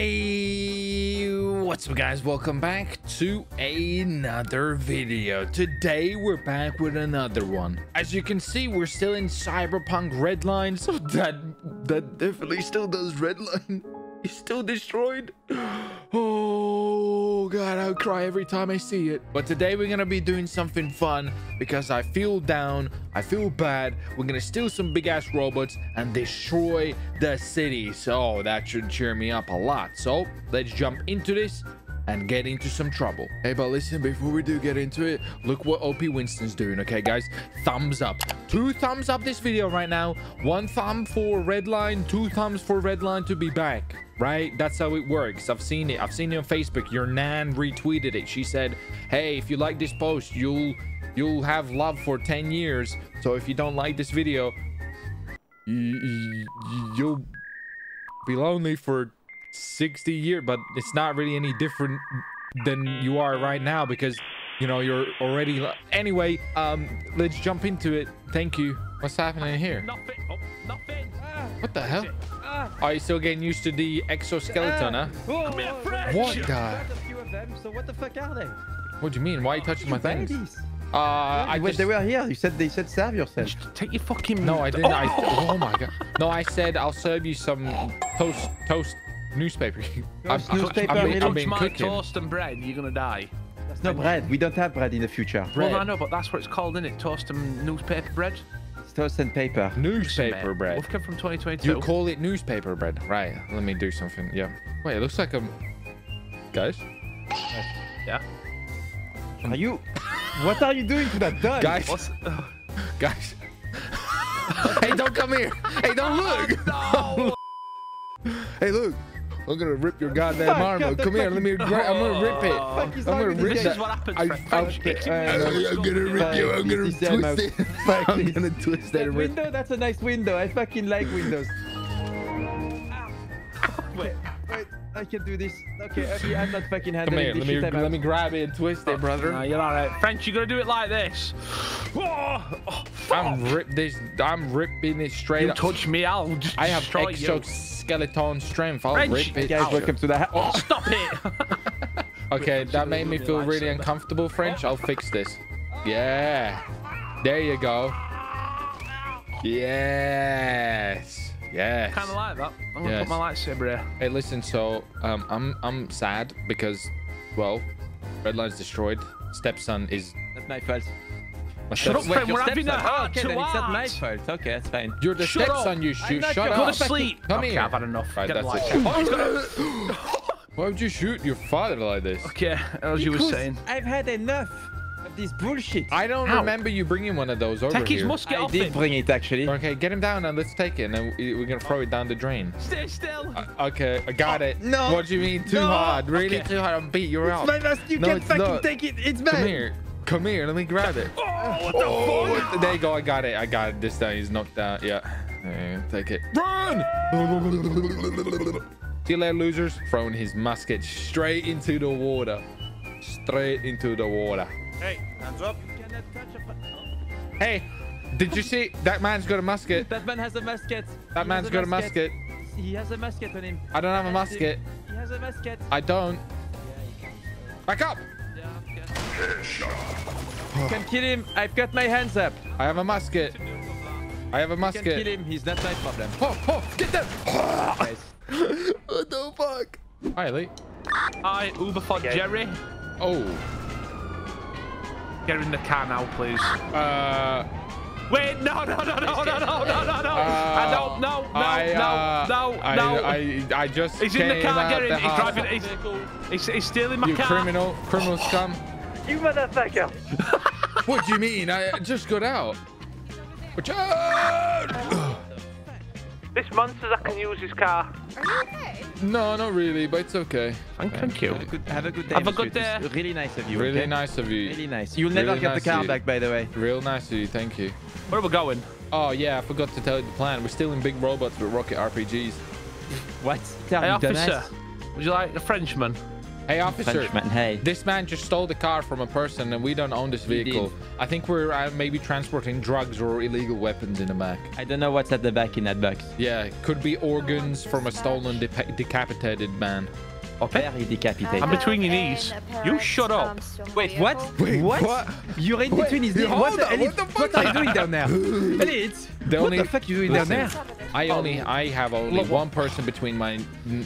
Hey, what's up guys, welcome back to another video. Today we're back with another one. As you can see, we're still in Cyberpunk Redline, so that definitely still does Redline. It's still destroyed. Oh god, I'll cry every time I see it. But today we're gonna be doing something fun because I feel down, I feel bad. We're gonna steal some big ass robots and destroy the city, so that should cheer me up a lot. So let's jump into this and get into some trouble. Hey, but listen, before we do get into it, look what OP Winston's doing. Okay guys, thumbs up, 2 thumbs up this video right now. 1 thumb for Redline, 2 thumbs for Redline to be back, right? That's how it works. I've seen it on Facebook. Your nan retweeted it. She said, hey, if you like this post, you'll have love for 10 years. So if you don't like this video, you'll be lonely for 60 years, but it's not really any different than you are right now because, you know, you're already... Anyway, let's jump into it. Thank you. What's happening here? Nothing. Oh, nothing. What the hell? Are you still getting used to the exoskeleton, huh? What the... So what the fuck are they? What do you mean? Why are you touching my things? They were here. They said serve yourself. Take your fucking... No, I didn't. Oh. Oh my god. No, I said I'll serve you some toast. Newspaper. I've been cooking. Toast and bread, you're gonna die. That's no bread. We don't have bread in the future. Bread. Well, I know, but that's what it's called, isn't it? Toast and newspaper bread. It's toast and paper. Newspaper bread. We've come from 2022. You call it newspaper bread, right? Let me do something. Yeah. Wait, it looks like a... Guys. Yeah. Are you? What are you doing to that duck? Guys. Guys. Hey, don't come here. Hey, don't look. No. Hey, look. I'm gonna rip your goddamn arm out. Come here, let me. I'm gonna rip it. I'm gonna rip that. I'm gonna rip you. I'm gonna twist it. I'm gonna twist that window. That's a nice window. I fucking like windows. Wait, I can do this. Okay, I'm not fucking handling this shit. Let me grab it and twist it, brother. No, you're alright, French. You gotta do it like this. Oh, I'm ripping it straight. You touch me, I'll just... I have exoskeleton strength. I'll French. Rip it. Guys, welcome to the... Oh. Stop it. Okay, that made me feel really uncomfortable, French. I'll fix this. Yeah. There you go. Yes. Yes. Kind of like that. I'm gonna put my lightsaber here. Hey, listen. So, I'm sad because, well, Redline's destroyed. Stepson is... That's my fault. Shut up, friend. We're having a hard time. It's not my fault. Okay, that's fine. You're the stepson, you shoot. Shut up. Go to sleep. Come here. I've had enough. Right, that's it. Why would you shoot your father like this? Okay, as you were saying. I've had enough of this bullshit. I don't remember you bringing one of those over here. Take his musket off him. I did bring it, actually. Okay, get him down and let's take it. And then we're going to throw it down the drain. Stay still. Okay, I got it. No. What do you mean too hard? Really too hard? I'm beat. You're out. You can't fucking take it. It's mine. Come here. Come here, let me grab it. Oh, what the fuck? There you go, I got it. I got it. This thing is knocked out. Yeah. Take it. Run! See you later, losers. Throwing his musket straight into the water. Straight into the water. Hey, hands up. You cannot touch a... Hey, did you see? That man's got a musket. That man has a musket. That man's got a musket. He has a musket on him. I don't have a musket. He has a musket. I don't. Back up! You can kill him. I've got my hands up. I have a musket. I have a musket. You can kill him. He's not my problem. Oh, get them. What the fuck? Hi, Lee. Hi, Uber for Jerry. Oh. Get in the car now, please. Wait, no. I don't, no. I just... He's in the car, get in. He's driving. He's stealing my car. You criminal scum. You motherfucker. What do you mean? I just got out. Watch out! This monster that can use his car. Are you okay? No, not really, but it's okay. Thank you. Have a good day. Have a good day. Really nice of you. Really nice of you. Really nice. You'll never get the car back, by the way. Real nice of you. Thank you. Where are we going? Oh, yeah. I forgot to tell you the plan. We're stealing big robots with rocket RPGs. What? Hey, officer. Would you like a Frenchman? Hey, officer. Hey. This man just stole the car from a person, and we don't own this vehicle. I think we're maybe transporting drugs or illegal weapons in the back. I don't know what's at the back in that box. Yeah, could be organs from a stolen decapitated man. Okay. I'm between your knees. You shut up. Wait, what? Wait, what? You're in between his knees. What are you doing down there? What the fuck are you doing down there? I have only one person between my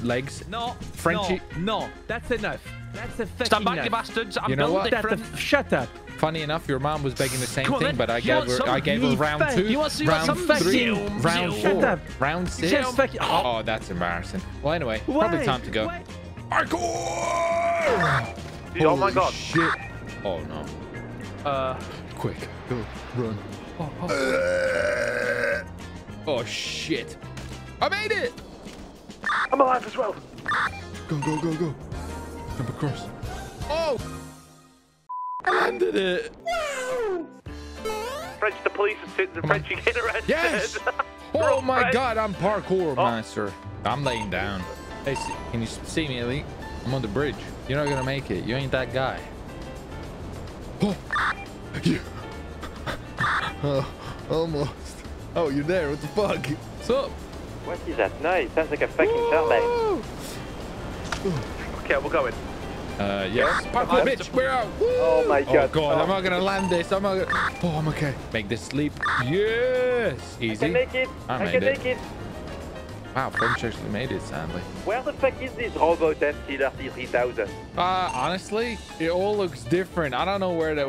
legs. No, Frenchie. No, that's enough. That's a fucking stand back, you bastards. I'm building. Shut up. Funny enough, your mom was begging the same thing, but I gave her round 2, round 3, round 4, round 6. Oh, that's embarrassing. Well, anyway, probably time to go. Oh my god. Shit. Oh no. Quick. Go. Run. Oh shit. I made it! I'm alive as well. Go, go, go, go. Jump across. Oh! I landed it. Wow. French, the police are sitting. French, you get arrested. Yes! Oh my god, I'm parkour master. I'm laying down. Hey, can you see me, Ellie? I'm on the bridge. You're not gonna make it. You ain't that guy. Oh, you. Almost. Oh, you're there. What the fuck? What's up? What is that noise? Sounds like a fucking turtle. Okay, we're going. Yes. Parkour, bitch. We're out. Woo! Oh my god. Oh god. I'm not gonna land this. I'm not gonna. Oh, I'm okay. Make this sleep. Yes. Easy. I can make it. I can make it. Wow, French actually made it, sadly. Where the fuck is this RoboTest 3000? Honestly, it all looks different. I don't know where I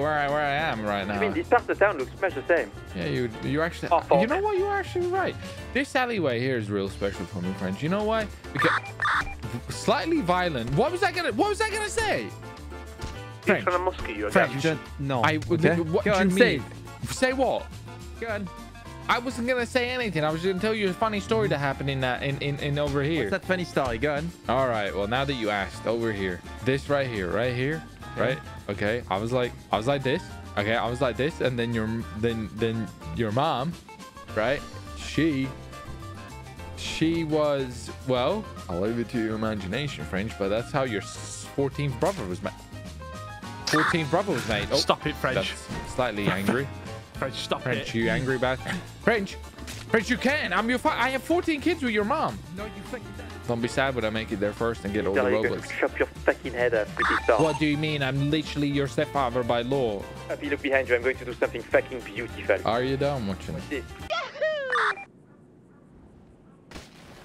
am right now. I mean, this part of town looks much the same. Yeah, you actually... Oh, you know what? You're actually right. This alleyway here is real special for me, French. You know why? Because... Slightly violent. What was I gonna say? French. Trying to muscle you again. French. What do you mean? Say what? Go on. I wasn't gonna say anything. I was gonna tell you a funny story that happened in over here. What's that funny story? Go on. All right. Well, now that you asked, over here, this right here, right? Okay. I was like this. Okay. I was like this, and then your mom, right? She was, well, I'll leave it to your imagination, French. But that's how your 14th brother was made. Oh, stop it, French. That's slightly angry. French, stop it. French, you angry bastard. French. French, you can. I have 14 kids with your mom. No, you fucking don't be sad when I make it there first and get all the Robux. Chop your fucking head up with this dog. What do you mean? I'm literally your stepfather by law. Happy, look behind you. I'm going to do something fucking beautiful. Are you done watching it?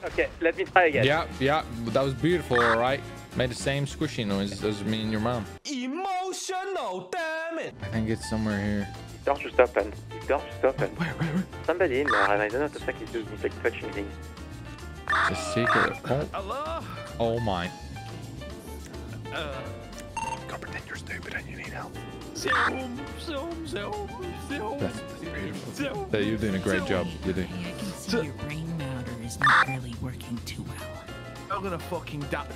Okay, let me try again. Yeah. That was beautiful, all right? Made the same squishy noise as me and your mom. Emotional, damn it. I think it's somewhere here. Where, where? Somebody in there, and I don't know what the fuck he's doing. He's like touching things. It's a secret. Oh my. Go pretend you're stupid and you need help. That's beautiful. Yeah, you're doing a great job. You're doing. I can see your brain matter is not really working too well. I'm gonna fucking die.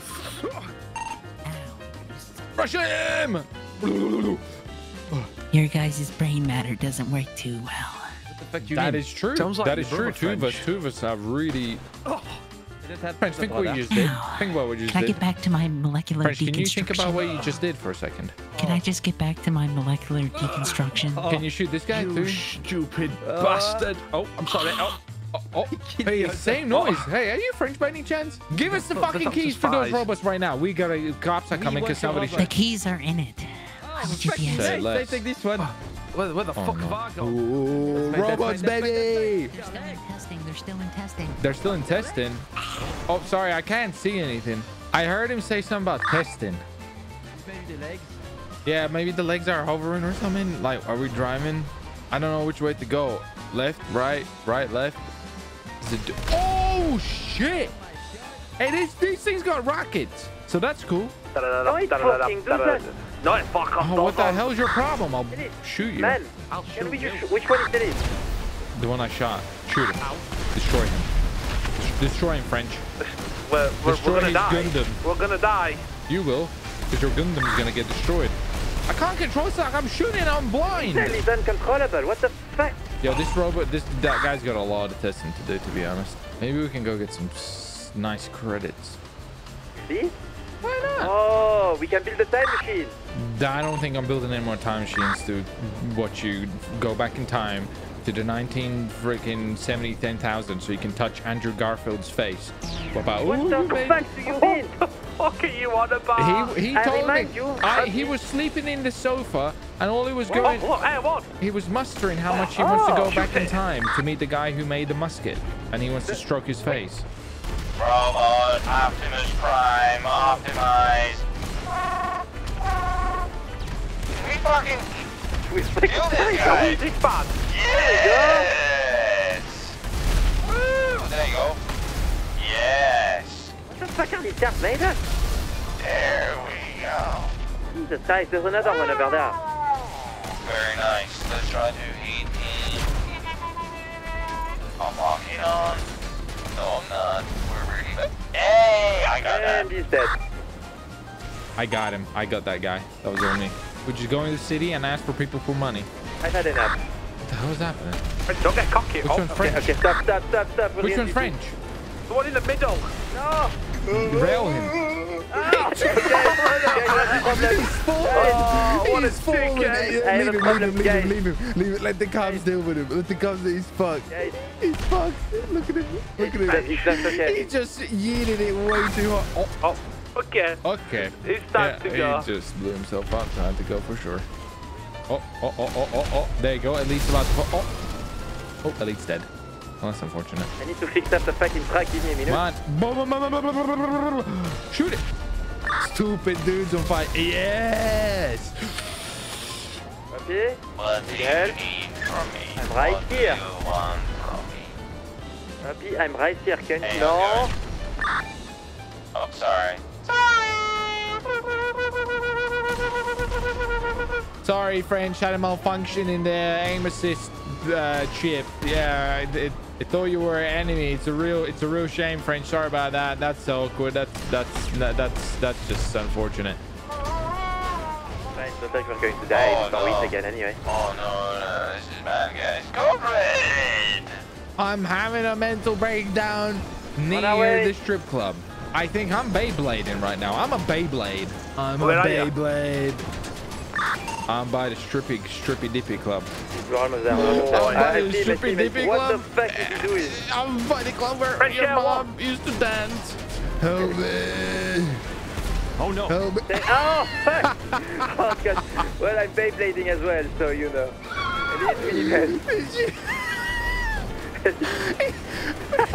Rush him! Your guys' brain matter doesn't work too well. That is true. That is true. Two of us have really... French, think what you just did. Can I get back to my molecular deconstruction? Can you think about what you just did for a second? Can I just get back to my molecular deconstruction? Can you shoot this guy too? You stupid bastard. Oh, I'm sorry. Oh, hey, same noise. Hey, are you French by any chance? Give us the fucking keys for those robots right now. We got a... Cops are coming because somebody... The keys are in it. They take this one. Where the fuck have I gone? Robots, baby! They're still in testing. Oh, sorry, I can't see anything. I heard him say something about testing. Maybe the legs? Yeah, maybe the legs are hovering or something. Like, are we driving? I don't know which way to go. Left, right, left. Oh, shit! Hey, these things got rockets. So that's cool. No, fuck off. Oh, what the hell is your problem? I'll shoot you. Man, I'll shoot you. Which one is it? The one I shot. Shoot him. Destroy him. Destroy him, French. We're gonna die. Gundam. We're gonna die. You will, because your Gundam is gonna get destroyed. I can't control Sock. I'm shooting. I'm blind. He's uncontrollable. What the fuck? Yo, this robot, that guy's got a lot of testing to do, to be honest. Maybe we can go get some nice credits. See? Why not? Oh, We can build a time machine. I don't think I'm building any more time machines, dude. What, you go back in time to the 1970,000 so you can touch Andrew Garfield's face. What about? What the fuck do you mean? What the fuck are you on about? He told me he was sleeping in the sofa, and all he was doing, he was mustering how much he wants to go back in time to meet the guy who made the musket, and he wants to stroke his face. Robot Optimus Prime, optimize. We fucking kill this guy. Yes! Woo! There you go. Yes! What the fuck are these Terminator? There we go. Jesus Christ, there's another one over there. Very nice. Let's try to eat me. I'm walking on. No, I'm not. We're really... Hey! I got him. And he's dead. I got him. I got that guy. That was on me. Would you go into the city and ask for people for money? I've had enough. What the hell is happening? Don't get cocky. Which one's French? Okay, stop. Which one's French? The one in the middle. No. Rail him. He's falling. Leave him. Let the cops deal with him. Let the cops. He's fucked. He's fucked. Look at him. Look at him. He just yeeted it way too hard. Oh. Okay. Okay. It's time to go. He just blew himself up. Time to go for sure. Oh. There you go. At least about to fall. Oh, at least dead. Well, that's unfortunate. I need to fix up the fucking track. Give me a minute. Man. Shoot it. Stupid dudes on fire. Yes. Okay. What do you need from me? I'm right here. Happy, I'm right here. Can you? No. Oh, sorry. Sorry, French, had a malfunction in the aim assist chip. Yeah, I thought you were an enemy. It's a real shame, French. Sorry about that. That's awkward. That's just unfortunate. French, looks like we're going to die. It's not again, anyway. Oh no, this is bad, guys. Go red! I'm having a mental breakdown near the strip club. I think I'm Beyblading right now. I'm a Beyblade. Where are you? I'm by the Strippy Dippy Club. What the fuck is he doing? I'm by the club where your mom used to dance. Help me. Oh, no. Help me. Oh, fuck. Oh, God. Well, I'm Beyblading as well, so you know. At least we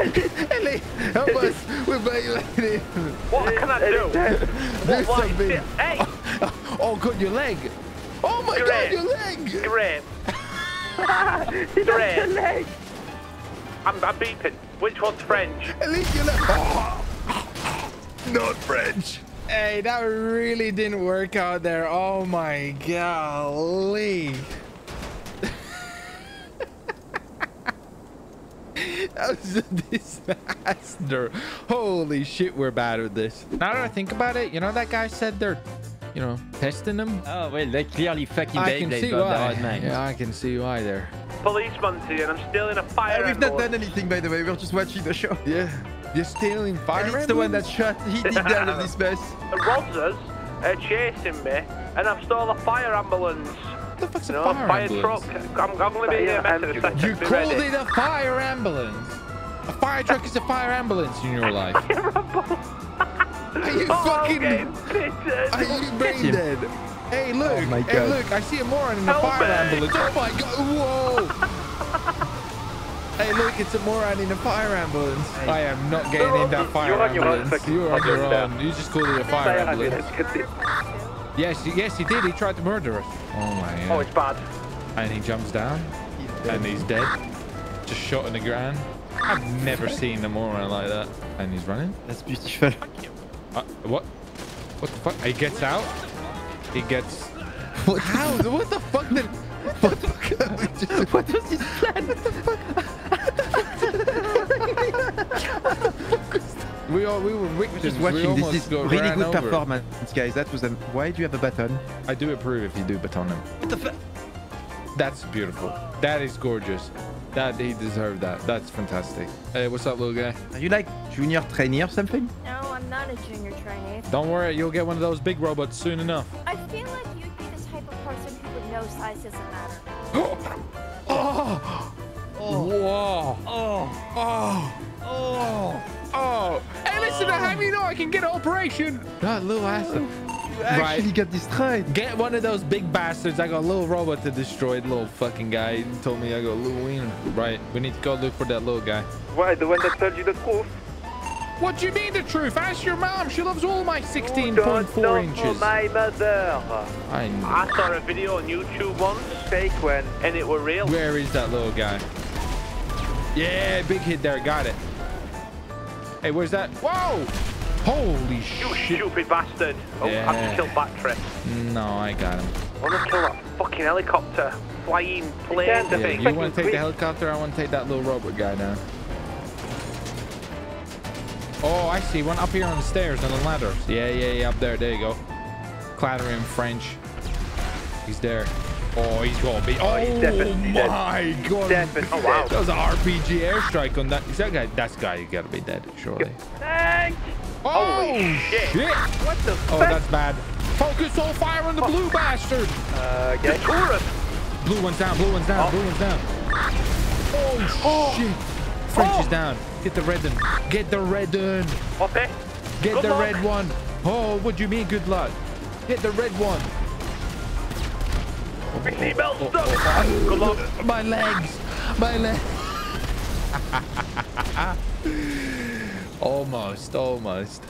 Ellie, help us! We're Beyblading. What can I do? Do something. Hey! Oh, good, your leg! Oh my God, your leg! Your leg! I'm beeping. Which one's French? Ellie, your leg! Oh. Not French. Hey, that really didn't work out there. Oh my golly! That was a disaster. Holy shit, we're bad at this. Now that I think about it, you know, that guy said they're, you know, testing them. Oh, well, they clearly fucking Beyblades on the hard night. Yeah, I can see why they're. Policeman's here, and I'm still in a fire. We've not done anything, by the way. We're just watching the show. Yeah. You're still in fire. And it's the one that shot. He did that of this mess. The Rogers are chasing me, and I've stole a fire ambulance. What the fuck's a fire ambulance? Truck. I'm gonna be here, man. You called it a fire ambulance? A fire truck is a fire ambulance in your life. Are you fucking... Are you brain dead? Hey, look. Oh my God. Hey, look. I see a moron in a fire ambulance. Oh, my God. Whoa. Hey, look. It's a moron in a fire ambulance. Hey. I am not getting in that fire ambulance. You're on your own. You just called it a fire ambulance. Yes, he did. He tried to murder us. Oh, my God. Oh, it's bad. And he jumps down. And he's dead. Just shot in the ground. I've never seen a moron like that. And he's running. That's beautiful. What? What the fuck? He gets out. He gets... How? What the fuck did... What was his plan? What the fuck? We were witnesses. Just watching. This is really good performance, guys. That was a... Why do you have a baton? I do approve if you do baton him. What the fuck? That's beautiful. That is gorgeous. That he deserved that. That's fantastic. Hey, what's up, little guy? Are you like junior trainee or something? No. I'm not a junior trainee. Don't worry, you'll get one of those big robots soon enough. I feel like you'd be the type of person who would know size doesn't matter. Oh! Oh! Whoa! Oh! Oh! Oh! Oh! Hey, listen, how do you know I can get an operation? That little asshole. You actually get destroyed. Get one of those big bastards. I got a little robot to destroy. The little fucking guy told me I got a little wiener. Right, we need to go look for that little guy. Why? The one that told you the truth? What do you mean the truth? Ask your mom. She loves all my 16.4 inches. My mother. I know. I saw a video on YouTube once, fake one, and it were real. Where is that little guy? Yeah, big hit there. Got it. Hey, where's that? Whoa! Holy shit. You stupid bastard. Oh, yeah. I have to kill Backtrip. No, I got him. I want to kill that fucking helicopter. Flying plane. Yeah, you want to take the helicopter? I want to take that little robot guy now. Oh, I see one up here on the stairs and the ladders. Yeah, yeah, yeah, up there. There you go. Clatter in French. He's there. Oh, he's gonna be. Oh, he's definitely my dead. God. Definitely. Oh, wow. That was an RPG airstrike on that. Is that guy? That guy, you gotta be dead, surely. Thanks. Oh, holy shit. What the fuck? Oh, that's bad. Focus all fire on the blue bastard. Get Taurus. Blue one's down, blue one's down, blue one's down. Oh, shit. French is down. Get the red one. Get the red one. Okay. Get good the luck. Red one. Oh, what do you mean good luck? Get the red one. Good luck. My legs. My legs. Almost. Almost.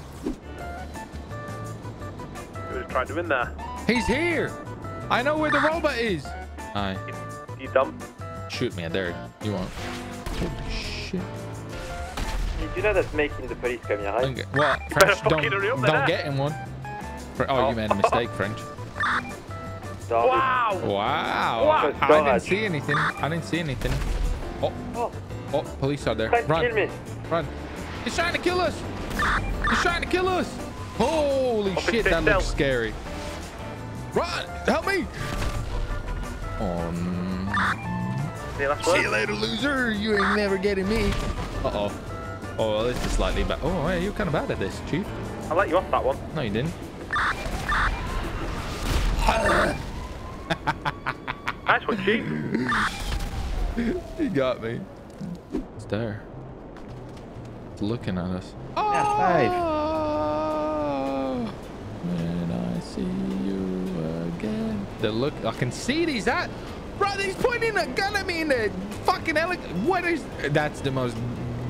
He was trying to win there. He's here. I know where the robot is. Hi. You dumb. Shoot me. There. You won't. Holy shit. You do know that's making the police come here, right? Okay. Well, French, don't get in one. Oh, you made a mistake, French. Wow! Wow! I didn't see anything. I didn't see anything. Oh, oh, police are there. Run! Run! He's trying to kill us! He's trying to kill us! Holy shit, that looks scary. Run! Help me! Oh no. See you later, loser. You ain't never getting me. Uh-oh. Oh, well, this is slightly bad. Oh, yeah, you're kind of bad at this, Chief. I let you off that one. No, you didn't. Nice one, Chief. He got me. It's there. It's looking at us. Oh! Yeah, when I see you again. The look. I can see these at. Bro, he's pointing a gun at me in the fucking helicopter. What is... That's the most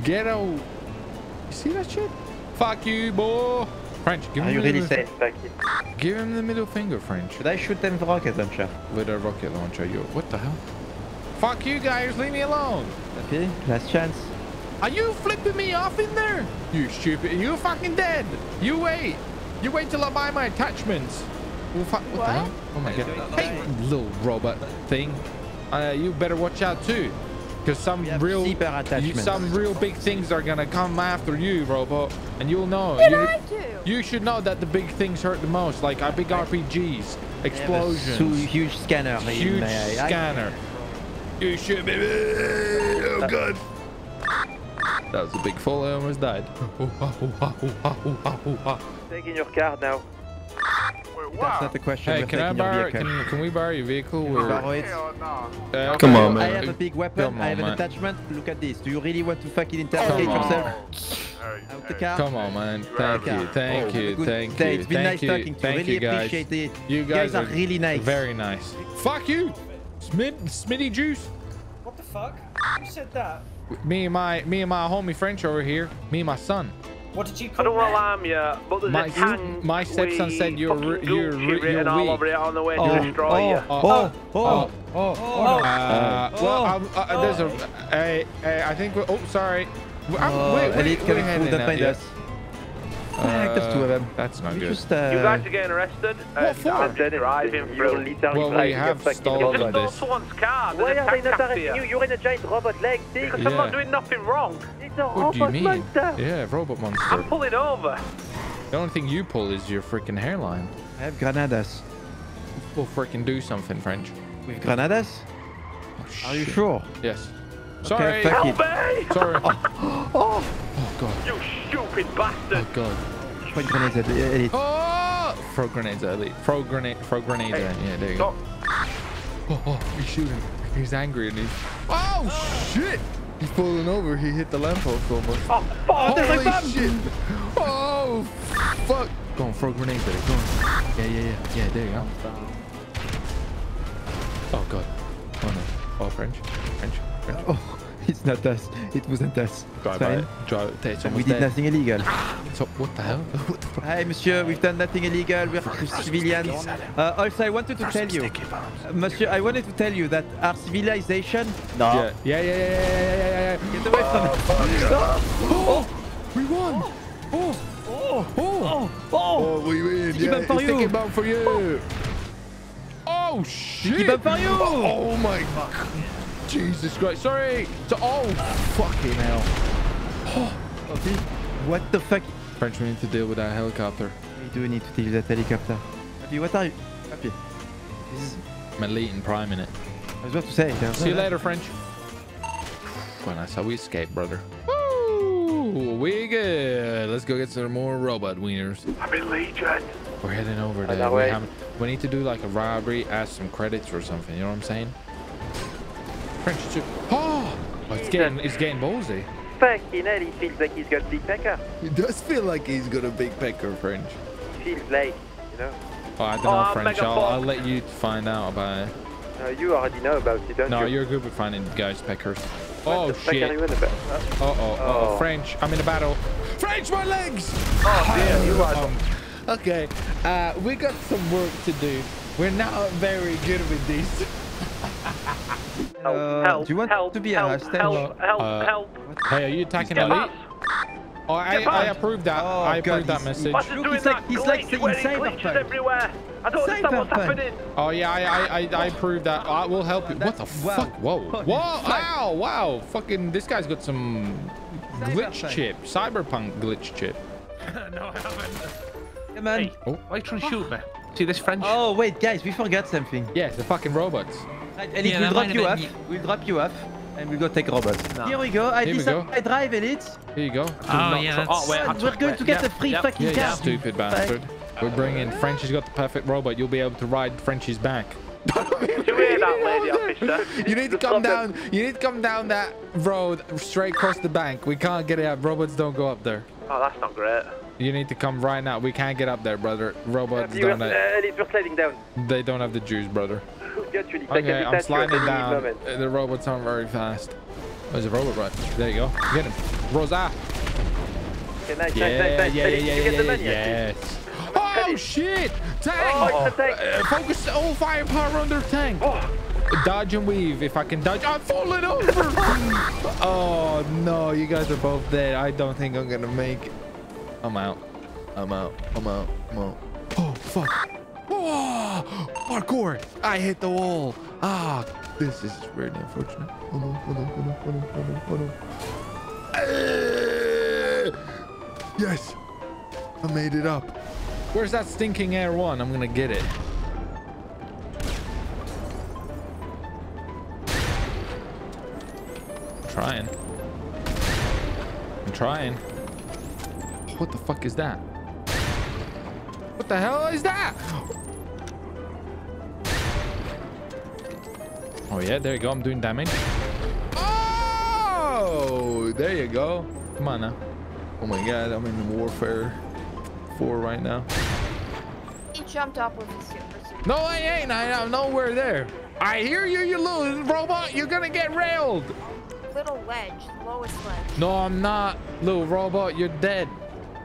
ghetto... You see that shit? Fuck you, boy. French, give him the middle finger. Are you really safe? Give him the middle finger, French. Should I shoot them with a rocket launcher? With a rocket launcher, yo. What the hell? Fuck you guys, leave me alone. Okay, last chance. Are you flipping me off in there? You stupid. You're fucking dead. You wait. You wait till I buy my attachments. Well, fuck, what the hell? Oh my god. Hey, little robot thing. You better watch out too. Because some real big things are going to come after you, robot. And you'll know. You should know that the big things hurt the most. Like our big RPGs, explosions. Yeah, huge scanner. Huge scanner. You should be... Oh god. That was a big fall. I almost died. Taking your car now. That's not the question. Hey, can we borrow your vehicle? Okay. Come on, man. I have a big weapon. I have an attachment. Look at this. Do you really want to fucking interrogate yourself? Out the car. Come on, man. Thank you. It's been nice talking to you. Really appreciate it. You guys are really nice. Very nice. Fuck you, Smitty Juice. What the fuck? Who said that? Me and my homie French over here. Me and my son. What did you call I don't want to alarm you, but my stepson said you're all over it on the way to destroy you. There's a... Hey, I think we're... Oh, sorry. We're heading out, yes. There's two of them. That's not good. You guys are getting arrested. What for? Well, we have stolen this. Someone's car. Why are they not arresting you? You're in a giant robot leg. Because I'm not doing nothing wrong. It's a robot monster. Yeah, robot monster. I'm pulling over. The only thing you pull is your freaking hairline. I have granadas. We'll freaking do something, French. With granadas? Are you sure? Yes. Sorry. Help me! Sorry. Oh, God. You stupid bastard. Oh, God. point grenades at the elite. Oh! Throw grenades at elite. Throw grenades at elite. Yeah, there you go. Oh, oh, he's shooting. He's angry and he's... Oh, shit! He's falling over. He hit the lamppost almost. Oh, fuck! Holy shit! Oh, fuck! Go on, throw grenades at it. Go on. Yeah, yeah, yeah. Yeah, there you go. Oh, God. Oh, no. Oh, French. French. French. Oh. It's not us. It wasn't us. Drive by it. Drive it. It's we did dead. Nothing illegal. So, what the hell? What the fuck? Hey, monsieur, we've done nothing illegal. We're civilians. Also, I wanted to tell you, monsieur, I wanted to tell you that our civilization... No. Yeah, yeah, yeah, yeah, yeah. Get away from it. Oh, we won. Oh, oh, oh, oh. Oh, we win. Yeah, it's taking bomb for you. Oh, shit. Bomb for you. Oh, my God. Jesus Christ, sorry! Oh, fucking hell. Oh, okay. What the fuck? French, we need to deal with that helicopter. We do need to deal with that helicopter. Happy, what are you? Happy. This is... I'm elite and prime in it. I was about to say. See you later, French. Well, that's how we escape, brother. Woo! We good. Let's go get some more robot wieners. I'm in Legion. We're heading over there. We need to do like a robbery, ask some credits or something. You know what I'm saying? French too. Oh, it's getting ballsy. Fucking hell, he feels like he's got big pecker. He does feel like he's got a big pecker, French. Feels like, you know. Oh, I don't know, French. I'll let you find out about it. No, you already know about it, don't you? No, you're good with finding guys peckers. Oh, shit. Uh-oh. French, I'm in a battle. French, my legs! Oh, dear, you are. Okay, we got some work to do. We're not very good with this. Help, do you want to be a hostage? Help. Hey, are you attacking elite? Oh, I approve that. Oh, I approve that message. Look, he's like the cyberpunk. I don't understand what's happening. Oh, yeah, I approve that. I will help you. What the fuck? Whoa. Whoa. Ow. Wow. Fucking, this guy's got some glitch chip. Cyberpunk glitch chip. No, I haven't. Yeah, man. Hey, why are you trying to shoot me? See this French? Oh, wait, guys, we forgot something. Yeah, the fucking robots. Right, Elite, yeah, we'll drop you up, and we'll go take robots. No. Here we go. I drive, Elite. Here you go. Oh, yeah, we're going to get a free fucking car. Stupid bastard. We're bringing Frenchie's got the perfect robot. You'll be able to ride Frenchie's back. You need to come down. You need to come down that road straight across the bank. We can't get it up. Robots don't go up there. Oh, that's not great. You need to come right now. We can't get up there, brother. Robots don't Elite, we're sliding down. They don't have the juice, brother. Okay, I'm sliding down. The robots aren't very fast. There's a robot right there. You go. Get him. Rosa. Yeah. Oh, shit. Tank. Focus all firepower on their tank. Dodge and weave. If I can dodge, I'm falling over. Oh, no. You guys are both dead. I don't think I'm going to make it. I'm out. Oh, fuck. Oh, parkour! I hit the wall. Ah, this is really unfortunate. Oh no. Yes, I made it up. Where's that stinking Air One? I'm gonna get it. I'm trying. What the fuck is that? What the hell is that? Oh, yeah, there you go. I'm doing damage. Oh, there you go. Come on now. Oh, my God. I'm in Warfare 4 right now. He jumped up with his super. No, I ain't. I'm nowhere there. I hear you, you little robot. You're going to get railed. Little ledge. Lowest ledge. No, I'm not. Little robot, you're dead.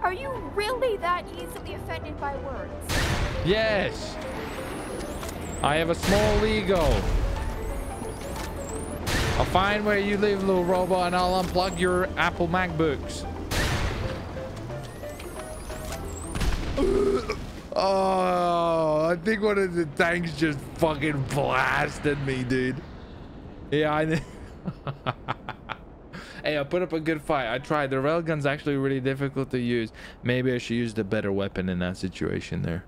Are you really that easily offended by words? Yes. I have a small ego. I'll find where you live, little robot, and I'll unplug your Apple MacBooks. Oh, I think one of the tanks just fucking blasted me, dude. Yeah, I did. Hey, I put up a good fight. I tried. The railgun's actually really difficult to use. Maybe I should use the better weapon in that situation there.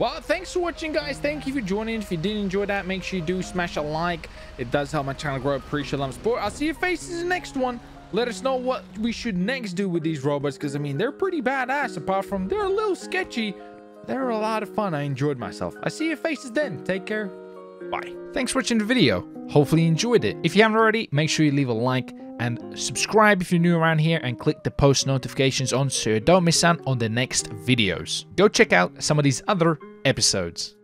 Well, thanks for watching, guys. Thank you for joining. If you did enjoy that, make sure you do smash a like. It does help my channel grow. Appreciate the support. I'll see your faces in the next one. Let us know what we should next do with these robots, because I mean, they're pretty badass. Apart from they're a little sketchy, they're a lot of fun. I enjoyed myself. I see your faces then. Take care. Bye. Thanks for watching the video. Hopefully you enjoyed it. If you haven't already, make sure you leave a like and subscribe if you're new around here, and click the post notifications on so you don't miss out on the next videos. Go check out some of these other episodes.